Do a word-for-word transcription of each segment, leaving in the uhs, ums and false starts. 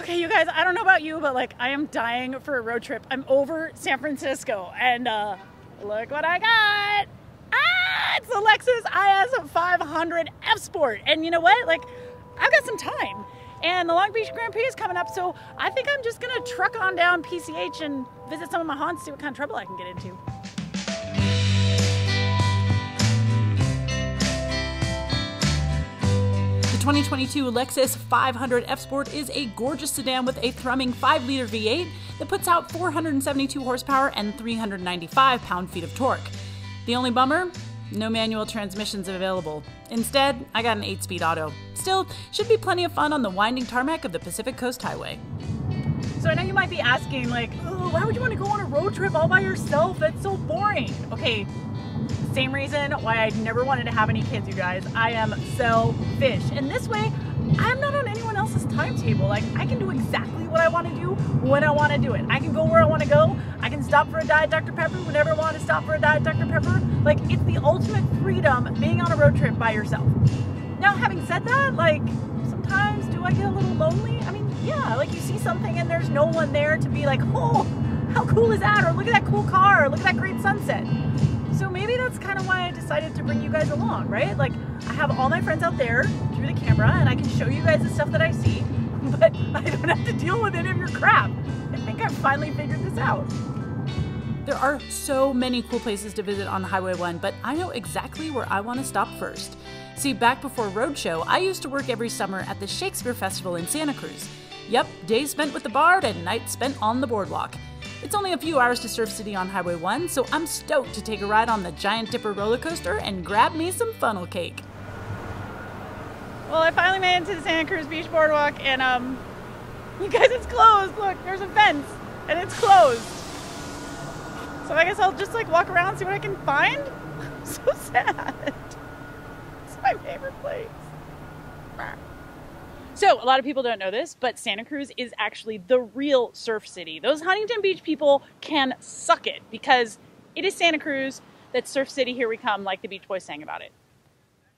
Okay, you guys, I don't know about you, but like I am dying for a road trip. I'm over San Francisco, and uh, look what I got. Ah, it's the Lexus I S five hundred F-Sport. And you know what? Like, I've got some time. And the Long Beach Grand Prix is coming up, so I think I'm just gonna truck on down P C H and visit some of my haunts, see what kind of trouble I can get into. The twenty twenty-two Lexus five hundred F-Sport is a gorgeous sedan with a thrumming five liter V eight that puts out four hundred seventy-two horsepower and three hundred ninety-five pound-feet of torque. The only bummer? No manual transmissions available. Instead, I got an eight speed auto. Still, should be plenty of fun on the winding tarmac of the Pacific Coast Highway. So I know you might be asking, like, oh, why would you want to go on a road trip all by yourself? That's so boring. Okay. Same reason why I never wanted to have any kids, you guys. I am selfish. And this way, I'm not on anyone else's timetable. Like, I can do exactly what I want to do when I want to do it. I can go where I want to go. I can stop for a Diet Doctor Pepper whenever I want to stop for a Diet Doctor Pepper. Like, it's the ultimate freedom being on a road trip by yourself. Now, having said that, like, sometimes do I get a little lonely? I mean, yeah, like you see something and there's no one there to be like, oh, how cool is that? Or look at that cool car. Or look at that great sunset. So maybe that's kind of why I decided to bring you guys along, right? Like, I have all my friends out there through the camera and I can show you guys the stuff that I see, but I don't have to deal with any of your crap. I think I've finally figured this out. There are so many cool places to visit on Highway one, but I know exactly where I want to stop first. See, back before Roadshow, I used to work every summer at the Shakespeare Festival in Santa Cruz. Yep, days spent with the bard and nights spent on the boardwalk. It's only a few hours to Surf City on Highway one, so I'm stoked to take a ride on the Giant Dipper roller coaster and grab me some funnel cake. Well, I finally made it to the Santa Cruz Beach Boardwalk, and um, you guys, it's closed. Look, there's a fence, and it's closed. So I guess I'll just like walk around, see what I can find. I'm so sad. It's my favorite place. So a lot of people don't know this, but Santa Cruz is actually the real surf city. Those Huntington Beach people can suck it, because it is Santa Cruz that's Surf City, here we come, like the Beach Boys sang about it.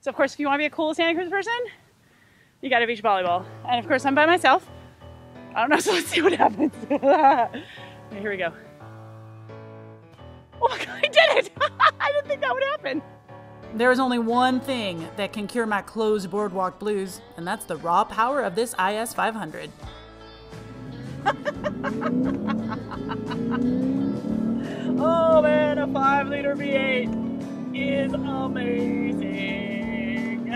So of course, if you want to be a cool Santa Cruz person, you got to beach volleyball. And of course, I'm by myself. I don't know, so let's see what happens. Okay, here we go. Oh my God, I did it! I didn't think that would happen. There is only one thing that can cure my closed boardwalk blues, and that's the raw power of this I S five hundred. Oh man, a five liter V eight is amazing.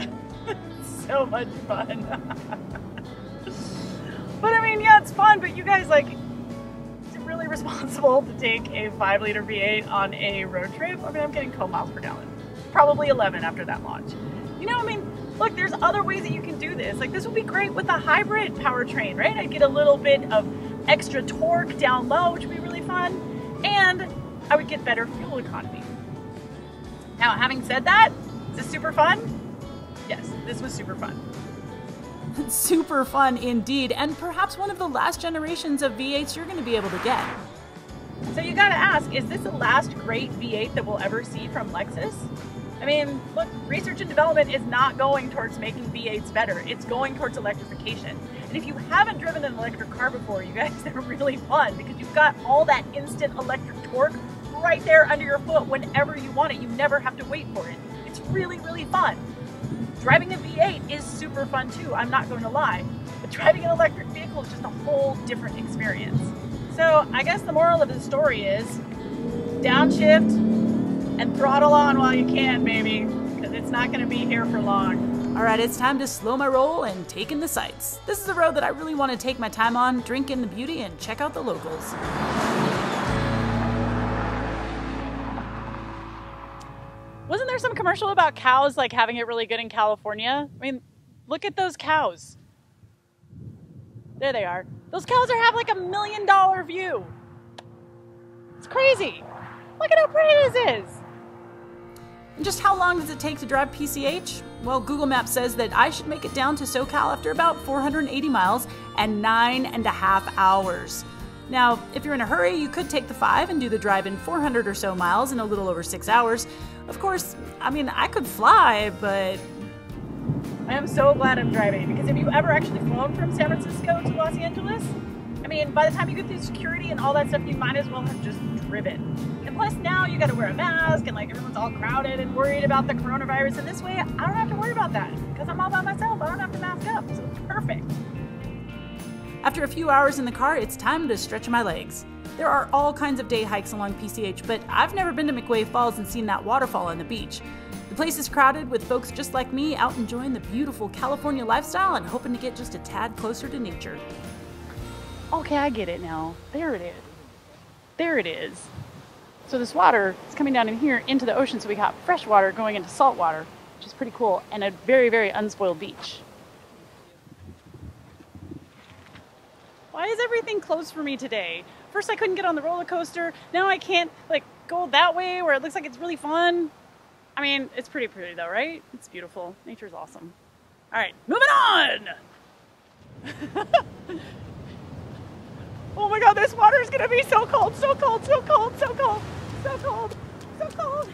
So much fun. But I mean, yeah, it's fun, but you guys, like, it's really responsible to take a five liter V eight on a road trip. I mean, I'm getting cold miles per gallon. Probably eleven after that launch. You know, I mean, look, there's other ways that you can do this. Like, this would be great with a hybrid powertrain, right? I'd get a little bit of extra torque down low, which would be really fun, and I would get better fuel economy. Now, having said that, is this super fun? Yes, this was super fun. Super fun indeed, and perhaps one of the last generations of V eights you're going to be able to get. So you got to ask, is this the last great V eight that we'll ever see from Lexus? I mean, look, research and development is not going towards making V eights better. It's going towards electrification. And if you haven't driven an electric car before, you guys, they're really fun, because you've got all that instant electric torque right there under your foot whenever you want it. You never have to wait for it. It's really, really fun. Driving a V eight is super fun too, I'm not going to lie. But driving an electric vehicle is just a whole different experience. So I guess the moral of the story is downshift, and throttle on while you can, baby, because it's not going to be here for long. All right, it's time to slow my roll and take in the sights. This is a road that I really want to take my time on, drink in the beauty, and check out the locals. Wasn't there some commercial about cows like having it really good in California? I mean, look at those cows. There they are. Those cows are have like a million dollar view. It's crazy. Look at how pretty this is. And just how long does it take to drive P C H? Well, Google Maps says that I should make it down to SoCal after about four hundred eighty miles and nine and a half hours. Now, if you're in a hurry, you could take the five and do the drive in four hundred or so miles in a little over six hours. Of course, I mean, I could fly, but... I am so glad I'm driving, because if you ever actually flown from San Francisco to Los Angeles, and by the time you get through security and all that stuff, you might as well have just driven. And plus now you gotta wear a mask and like everyone's all crowded and worried about the coronavirus, and this way I don't have to worry about that because I'm all by myself. I don't have to mask up, so it's perfect. After a few hours in the car, it's time to stretch my legs. There are all kinds of day hikes along P C H, but I've never been to McWay Falls and seen that waterfall on the beach. The place is crowded with folks just like me out enjoying the beautiful California lifestyle and hoping to get just a tad closer to nature. Okay, I get it now. There it is. There it is. So this water is coming down in here into the ocean, so we got fresh water going into salt water, which is pretty cool, and a very, very unspoiled beach. Why is everything closed for me today? First I couldn't get on the roller coaster, now I can't like go that way where it looks like it's really fun. I mean, it's pretty pretty though, right? It's beautiful. Nature's awesome. All right, moving on! Oh my god, this water is gonna be so cold, so cold, so cold, so cold, so cold, so cold.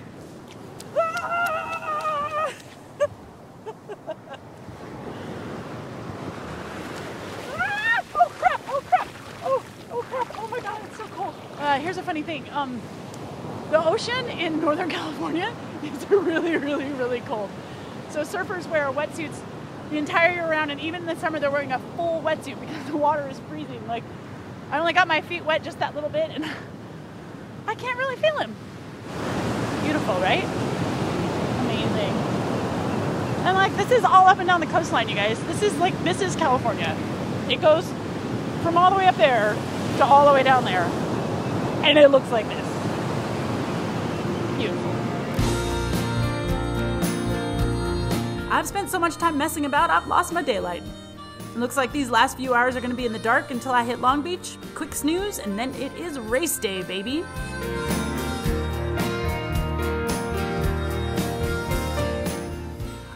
Ah! Uh, here's a funny thing. Um, the ocean in Northern California is really, really, really cold. So surfers wear wetsuits the entire year round, and even in the summer they're wearing a full wetsuit because the water is freezing. Like, I only got my feet wet just that little bit, and I can't really feel them. Beautiful, right? Amazing. And like, this is all up and down the coastline, you guys. This is like, this is California. It goes from all the way up there to all the way down there. And it looks like this. Beautiful. I've spent so much time messing about, I've lost my daylight. It looks like these last few hours are gonna be in the dark until I hit Long Beach, quick snooze, and then it is race day, baby.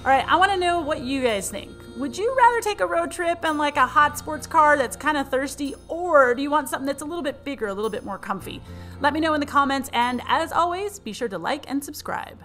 All right, I wanna know what you guys think. Would you rather take a road trip in like a hot sports car that's kind of thirsty, or do you want something that's a little bit bigger, a little bit more comfy? Let me know in the comments, and as always, be sure to like and subscribe.